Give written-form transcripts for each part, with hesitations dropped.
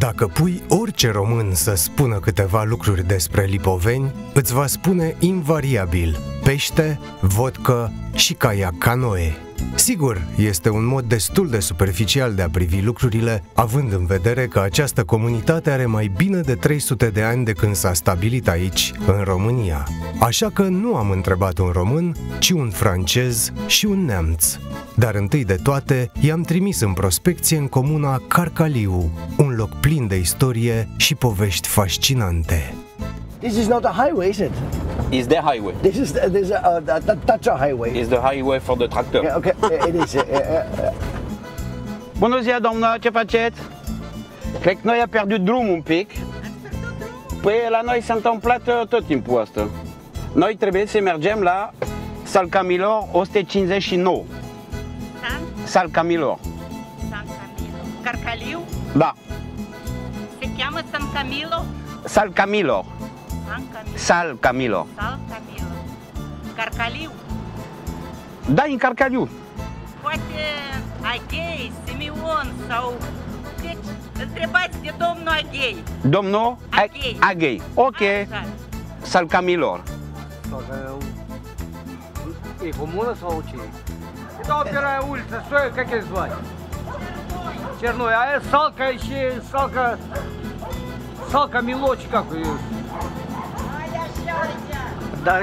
Dacă pui orice român să spună câteva lucruri despre lipoveni, îți va spune invariabil pește, vodcă și caiac canoe. Sigur, este un mod destul de superficial de a privi lucrurile, având în vedere că această comunitate are mai bine de 300 de ani de când s-a stabilit aici, în România. Așa că nu am întrebat un român, ci un francez și un neamț. Dar întâi de toate, i-am trimis în prospecție în comuna Carcaliu, un loc plin de istorie și povești fascinante. This is not a highway, is it? Is the highway? This is the Tatra highway. Is the highway for the tractor? Yeah, okay, it is. Bună ziua, domnule, ce faceți? Cred că noi a pierdut drumul un pic. Păi la noi s-a întâmplat tot timpul asta. Noi trebuie să mergem la Salcâmilor 159. Salcâmilor. Salcâmilor. Carcaliu? Da. Se cheamă Salcâmilor? Salcâmilor. Salcâmilor. Salcâmilor. Carcaliu? Da, în Carcaliu. Poate Aghei, Simeon sau... Deci, întrebați de domnul Aghei. Domnul Aghei. Aghei. Ok. Salcâmilor. E comună sau ce e? Da, pe la uliță, soiul, cum îi zvai? Cernoi. Aia Salca și Salca... Salcâmilor, cum îi zvai? Dar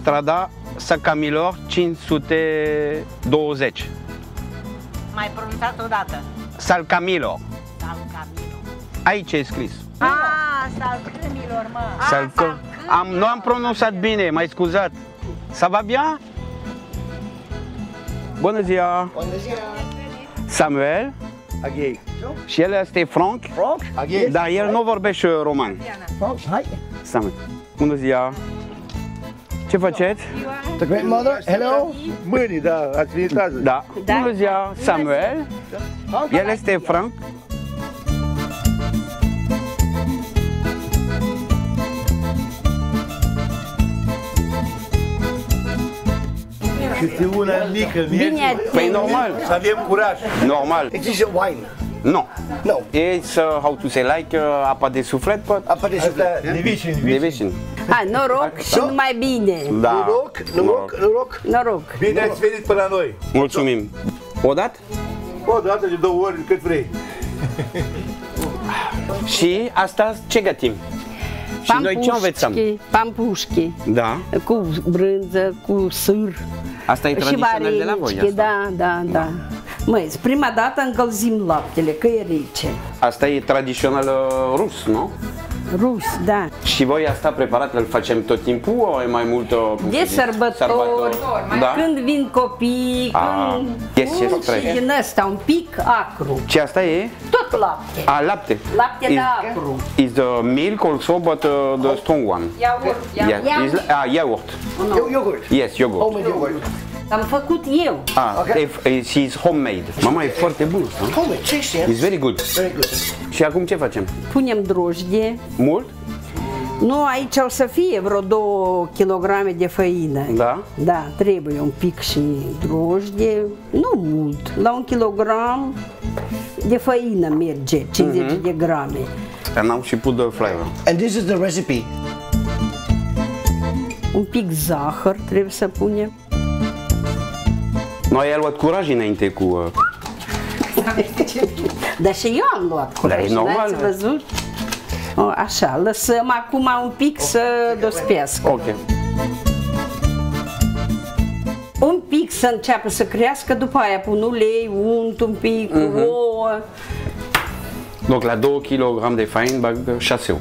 strada Salcâmilor 520. Mai pronunțat o dată. Salcâmilor. Salcâmilor. Aici e scris. Ah, Salcâmilor, mă. Nu am pronunțat bine, mai scuzat. Ça va bien? Bună ziua. Bună ziua. Samuel. Aghei. Și el este Frank. Frank? Aghei. Dar el nu vorbește român. Frank, hai. Samuel. Bună ziua! Ce faceți? Hello! Mâini, da, ați vinitați. Da. Bună ziua, Samuel! El este Frank. Câte una mică, mie. Păi normal. Să avem curaj. Normal. Există wine. Nu. Nu. It's how to say like apa de suflet, pot? Apa de suflet. Division. Ah, noroc și numai bine. Da. Noroc. Bine ați venit până la noi. Mulțumim. O dată? O dată, de două ori, cât vrei. Și asta ce gătim? Și noi ce învețăm? Pampușchi. Da. Cu brânză, cu sâr. Asta e tradițional de la voi. Da. Măi, prima dată încălzim laptele, că e rece. Asta e tradițional rus, nu? Rus, da. Și voi asta preparat îl facem tot timpul, o e mai mult de sărbători, da? Când vin copii, când... Și din ăsta un pic acru. Ce asta e? Tot lapte. A, lapte. Lapte de acru. Is the milk also, but the strong one? Yaourt. Yogurt. Yes, yogurt. L-am făcut eu. It's homemade. Mama, e foarte bună. Homemade, it's very good. Și acum ce facem? Punem drojdie. Mult? Nu, aici o să fie vreo 2 kg de făină. Da? Da, trebuie un pic și drojdie. Nu mult, la 1 kg de făină merge, 50 de grame. And now she put the flavor. And this is the recipe. Un pic zahăr trebuie să punem. Noi ai luat curaj înainte cu... Dar și eu am luat curaj, n-ați văzut? Așa, lăsăm acum un pic să dospească. Ok. Un pic să înceapă să crească, după aia pun ulei, unt un pic, ouă. Deci la 2 kg de făină bag 6 ouă.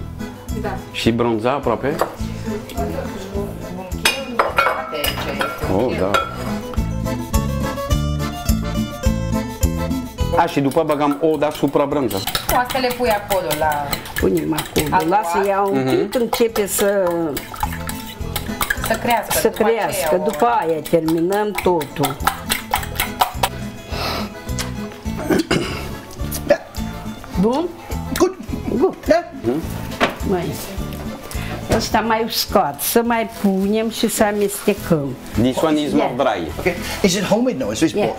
Da. Și bronza aproape? Oh, da. A, și după băgam ouă deasupra brânză. Asta le pui acolo, la... Punem acolo, lasă ea un timp, începe să... Să crească. Să crească, după aia terminăm totul. Bun? Good. Good, da? Mai. Asta mai uscat, să mai punem și să amestecăm. This one is more dry. Okay. Is it homemade now? Is it pork?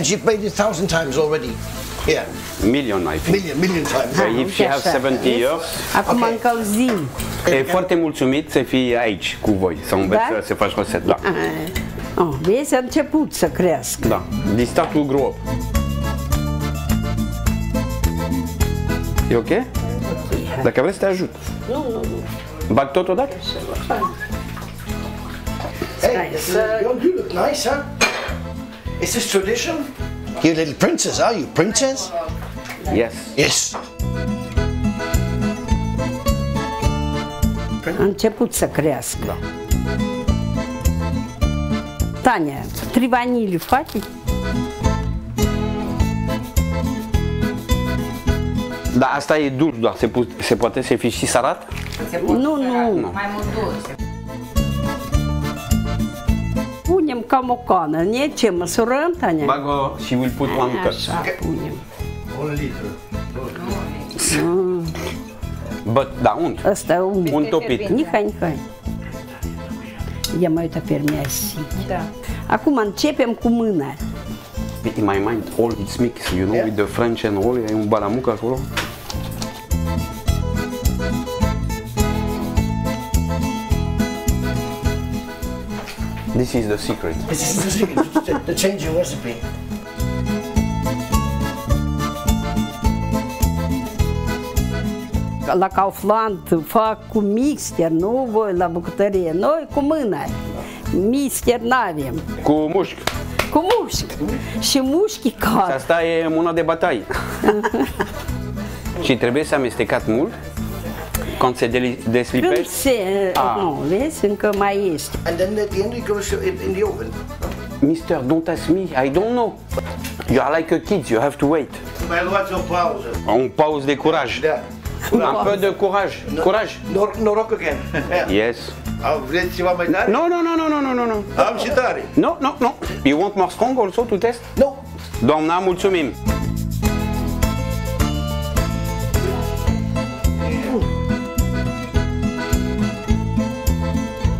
and she played it 1,000 times already. Yeah. Million, I think. Million times. If she has 70 years. Acum încălzim. E foarte mulțumit să fii aici cu voi, să înveți să faci roset, da. Vezi, a început să crească. Da, din statul grob. E ok? Dacă vrei să te ajut. Nu. Bag tot odată? Hey, you look nice, huh? Is this tradition? You're a little princess, are you? Princess? Yes. Yes. A început să crească. Da. Tania, trivaniliu faci? Da, asta e dur, da. Se poate să fie și sarat? Nu. Mai mult dur. Punem cam o cană, ne ce măsurăm, Tania? Bag-o și îl put la mâncă. Așa, punem. O litră. Bă, da, unt. Asta e unt. Unt topit. Nihai. Ia mai uită pe Da. Acum începem cu mâna. In my mind, all it's mixed, you know, with the French and all, e un balamuc acolo. This is the secret. This is the secret, the change in recipe. La Kaufland fac cu mixer, nu voi la bucătărie, noi cu mâna. Mixer n-avem. Cu mușchi. Cu mușchi. Și mușchi car. Și asta e mâna de bătaie. Și trebuie să amestecat mult. Când se deslipește? Când se... Nu, vezi, încă mai este. And then at the end it goes in the oven. Mister, don't ask me, I don't know. You are like a kid, you have to wait. Mai luați o pauză. Un pauză de curaj. Da. Un peu de curaj. Curaj. Noroc again. Yes. Vreți ceva mai tare? No. Am și tare. No. You want more strong also to test? No. Doamna, mulțumim.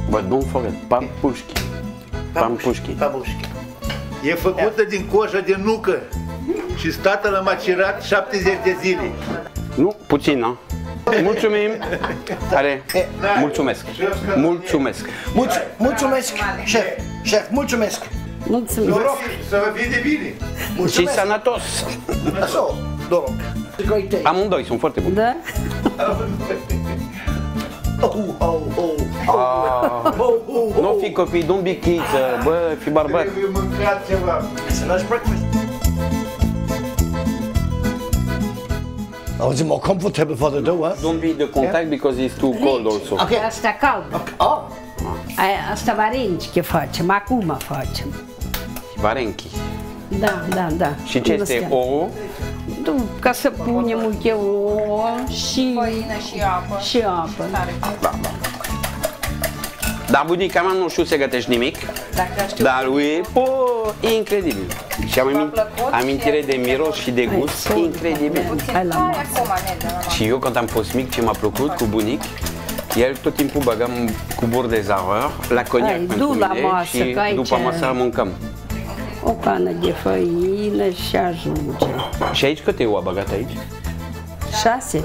But don't forget, Pampușchi. Pampușchi. E făcută din coajă de nucă și tatăl a macerat 70 de zile. Nu, puțin, a? Mulțumim! Are, mulțumesc! Mulțumesc! Șef, mulțumesc! Mulțumesc! Noroc! Să vă fie de bine! Și sănătos! Noroc! Amândoi sunt foarte buni! Da? Nu fi copii, nu be kids, bă, fi bărbat. Trebuie mâncat ceva. Să lași breakfast. Oh, is it more comfortable for the dough? Don't be the contact because it's too cold also. Ok, asta cald. Asta vareniki facem, acum facem. Vareniki. Da. Și ce este ouă? Ca să punem ouă și făină și apă. Da. Dar bunica mea nu știu să gătești nimic, dar lui e incredibil. Și am amintire de miros și de gust incredibil. Și eu când am fost mic, ce m-a plăcut cu bunic, el tot timpul băgam cuburi de zahăr la coniac pentru mine și după masă mâncăm. O cană de făină și ajunge. Și aici câte ouă a băgat aici? 6.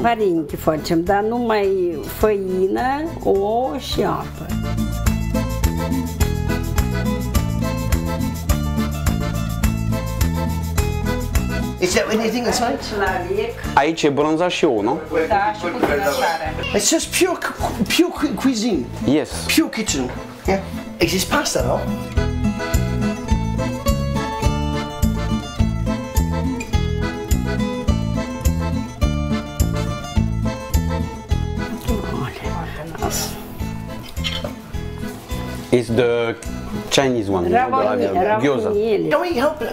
Vareniki facem, dar numai făină, ouă și apă. Aici e bronza și ouă, nu? Da, și cu brânzare. It's just pure cuisine. Yes. Pure kitchen. Yeah. Există pasta, nu? It's the Chinese one, gyoza.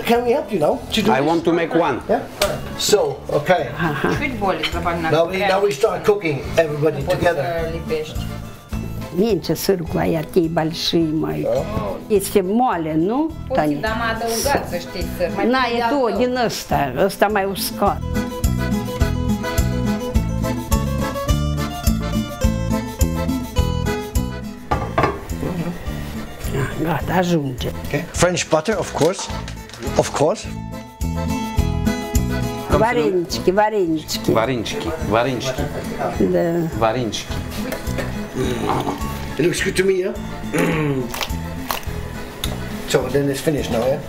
Can we help you now? I want to make one. Yeah? So, okay. Now we start cooking, everybody together. Меньше сырку, а я те большие мои. Если моли, ну, Таня. На, это один это мой узкот. Gata, ajunge. Okay. French butter, of course. Of course. Vareniki, vareniki. Vareniki, vareniki. Da. Vareniki. It looks good to me, yeah? So then it's finished now, yeah?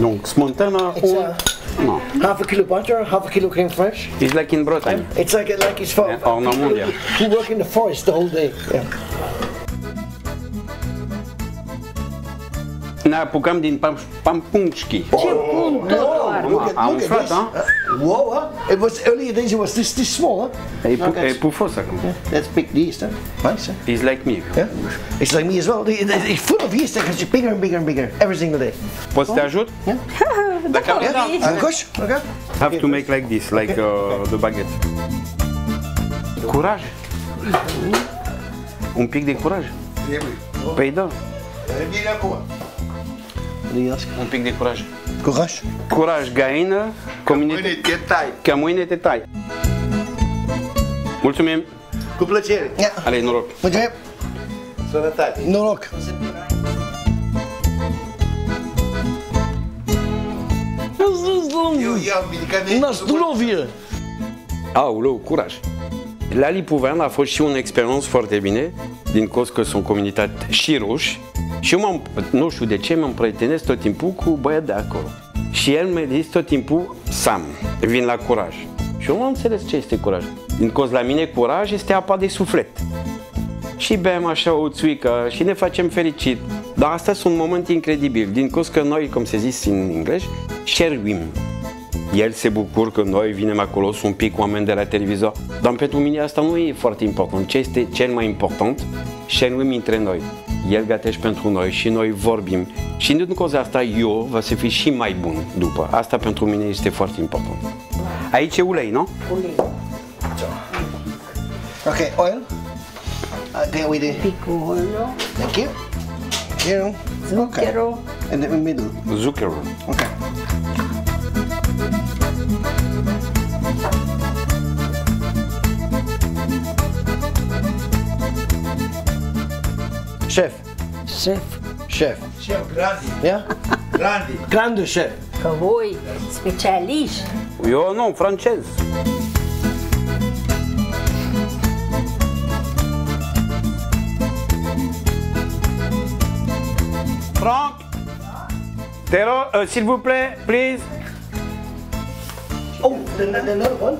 Donc smontana or no. Half a kilo butter, half a kilo creme fraiche. It's like in Bretagne. It's like it's for you work in the forest the whole day. Yeah. Ne apucăm din Pampușchi. Ce bun tot! Am umflat, ha? Wow, ha? It was earlier days, it was this small, ha? E pufos acum. That's big yeast, ha? Nice, ha? It's like me. Yeah? It's like me as well. It's full of yeast, it's bigger and bigger and bigger, every single day. Poți să te ajut? Yeah? Dacă vreți. Ancoș? Have to make like this, like the baguette. Curaj! Un pic de curaj. Păi da. Revine acum. Un pic de curaj. Curaj? Curaj, gaină, că mâine te tai. Că mâine te tai. Mulțumim! Cu plăcere! Ale, noroc! Mulțumim! Sănătate! Noroc! Nazdlovie! Aoleu, curaj! La lipoveni a fost și un experiență foarte bine, din cauza că sunt comunitate și ruși. Și eu, nu știu de ce, mă împrietenesc tot timpul cu băiat de acolo. Și el mi-a zis tot timpul, Sam, vin la curaj. Și eu nu am înțeles ce este curaj. Din cauza la mine, curaj este apa de suflet. Și bem așa o țuică și ne facem fericit. Dar asta sunt un moment incredibil, din cauza că noi, cum se zice în engleză, servim. El se bucură că noi vinem acolo, sunt un pic oameni de la televizor. Dar pentru mine asta nu e foarte important. Ce este cel mai important? Servim între noi. El gătește pentru noi și noi vorbim. Și din cauza asta eu va să fiu și mai bun după. Asta pentru mine este foarte important. Aici e ulei, nu? Ulei. Ok, oil. There we do. Pico, no? Thank you. Zero. Zucchero. And then in middle. Zucchero. Ok. Chef. Chef. Chef. Chef, grandi. Yeah? Grandi. Grandi chef. Că voi, specialiști. Eu nu, francez. Frank, te rog, s'il vous plaît, please. Oh, another one.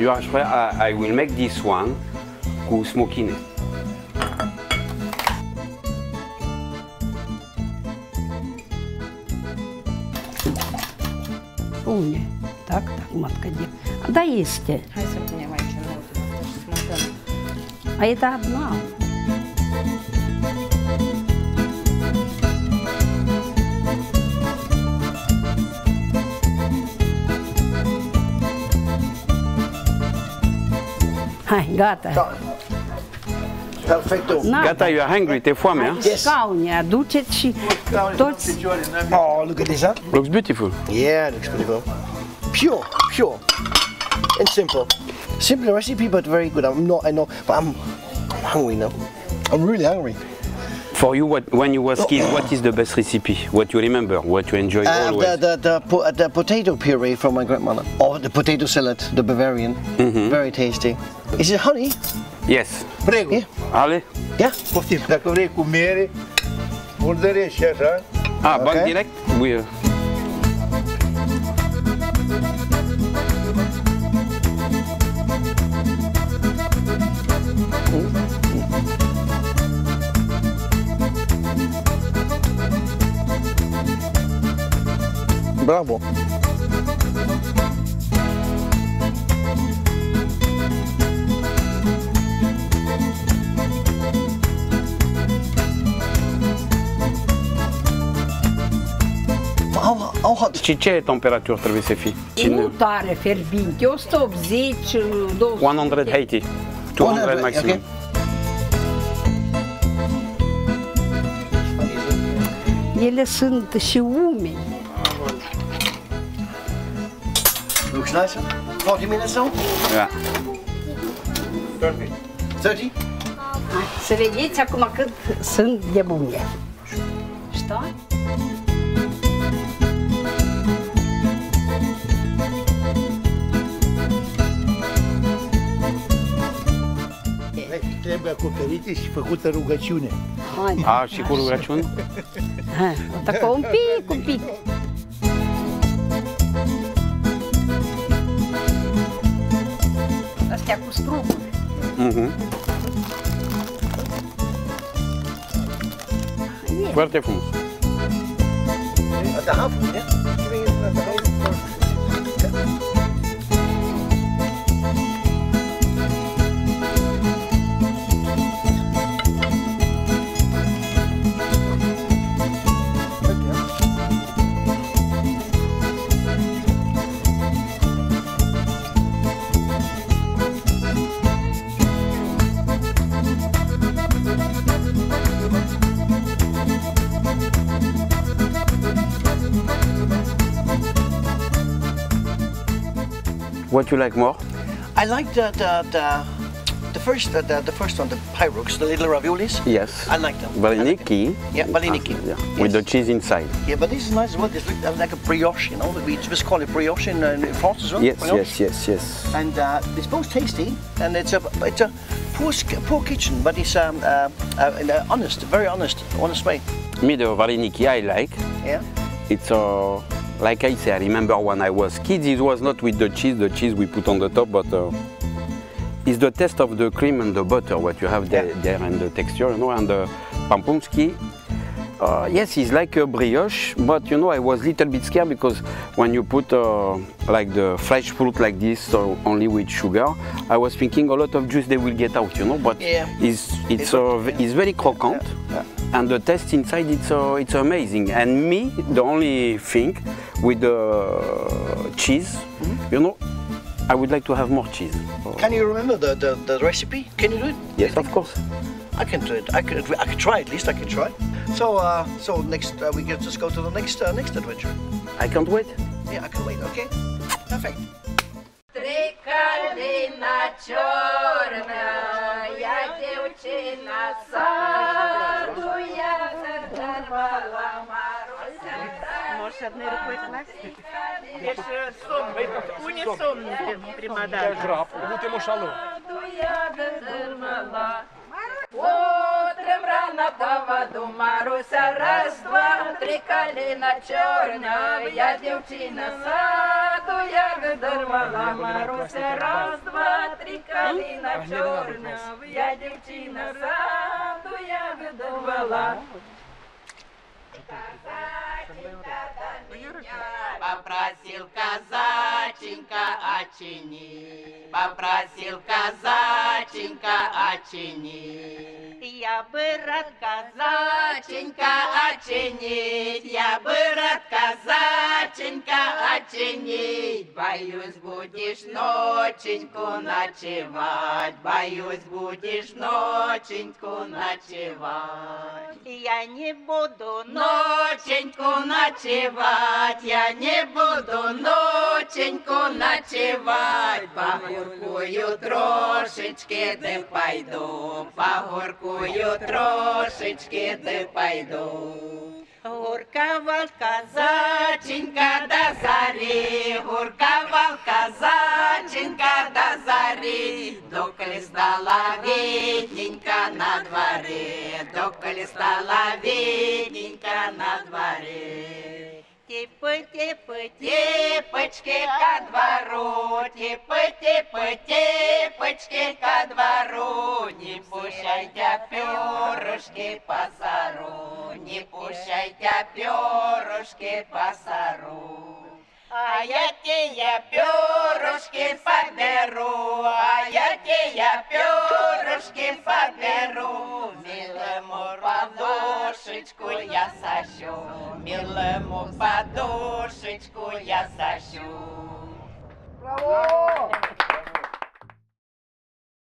Eu aș vrea, I will make this one. Cu smochine. Pune. Tak, tak, matcă de... Da, este. Hai să punem aici în urmă. Aici adunam. Hai, gata. Da. Perfecto. Gata, you are hungry, te foame, ha? Yes. Scaune, aduceți și toți... Oh, look at this, huh? Looks beautiful. Yeah, looks beautiful. Pure, pure. And simple. Simple recipe, but very good. I know, but I'm hungry now. I'm really hungry. For you, when you were kids, what is the best recipe? What you remember? What you enjoy always? The potato puree from my grandmother. Or the potato salad, the Bavarian. Mm-hmm. Very tasty. Is it honey? Yes. Prego. Ale? Da? Poftim. Dacă vrei cu mere, murdărești și așa. Ah, bag direct? Buie. Bravo! Și ce temperatură trebuie să fie? Nu tare fierbinte, 180, 280. 200 maximum. Ele sunt și umede. Looks nice, 40 minutes now? Yeah. 30. 30? Să vedeți acum cât sunt de bune. Știu? Trebuie acoperite și făcută rugăciune. A, și cu rugăciune? Dacă un pic, un pic. Astea cu struguri. Foarte frumos. What do you like more? I like the first one, the Pyrox, the little raviolis. Yes. I like them. Vareniki. Yeah, Vareniki. Yeah. Yes. With the cheese inside. Yeah, but this is nice as well. It's like a brioche, you know. We just call it brioche in France as well. Yes, brioche. yes. And it's both tasty, and it's a poor kitchen, but it's in an honest, very honest way. Me, the Vareniki I like. Yeah. It's like I say, I remember when I was kids, it was not with the cheese we put on the top, but it's the taste of the cream and the butter, what you have there, and the texture, you know, and the Pampușchi. Yes, it's like a brioche, but you know, I was a little bit scared because when you put like the fresh fruit like this, or only with sugar, I was thinking a lot of juice they will get out, you know, but it's very croquant. Yeah. Yeah. And the taste inside, it's amazing. And me, the only thing with the cheese, you know, I would like to have more cheese. Can you remember the recipe? Can you do it? Yes, of course. I can do it. I can try at least. I can try. So next we can just go to the next adventure. I can't wait. Yeah, I can wait. Okay, perfect. Одной рукой классик. Это же сомбы, унисон прямодара. Граб, будь ему шалу. Утром рано по воду Маруся, раз-два, три колена черная, девчина саду я выдорвала. Маруся, раз-два, три колена черная, я девчина саду я выдорвала. Попросил казаченька очини, попросил казаченька очинить. Я бы рад казаченька очинить, я бы рад казаченька очинить. Боюсь, будешь ноченьку ночевать, боюсь, будешь ноченьку ночевать. Я не буду ноченьку ночевать, я не буду ноченьку ночевать. Погоркую трошечки, да пойду, погоркую трошечки, да пойду. Горковал казаченька до зари, горковал казаченька до зари. Доколе стала видненько на дворе, доколе стала видненько на дворе. Типы-типы-типочки ко двору, типы-типы-типочки ко двору. Не пущайте перышки по сару, не пущайте перышки по сару. А я те перышки поберу, а я те перышки поберу. Милому подушечку я сощу, милому подушечку я сощу. Браво!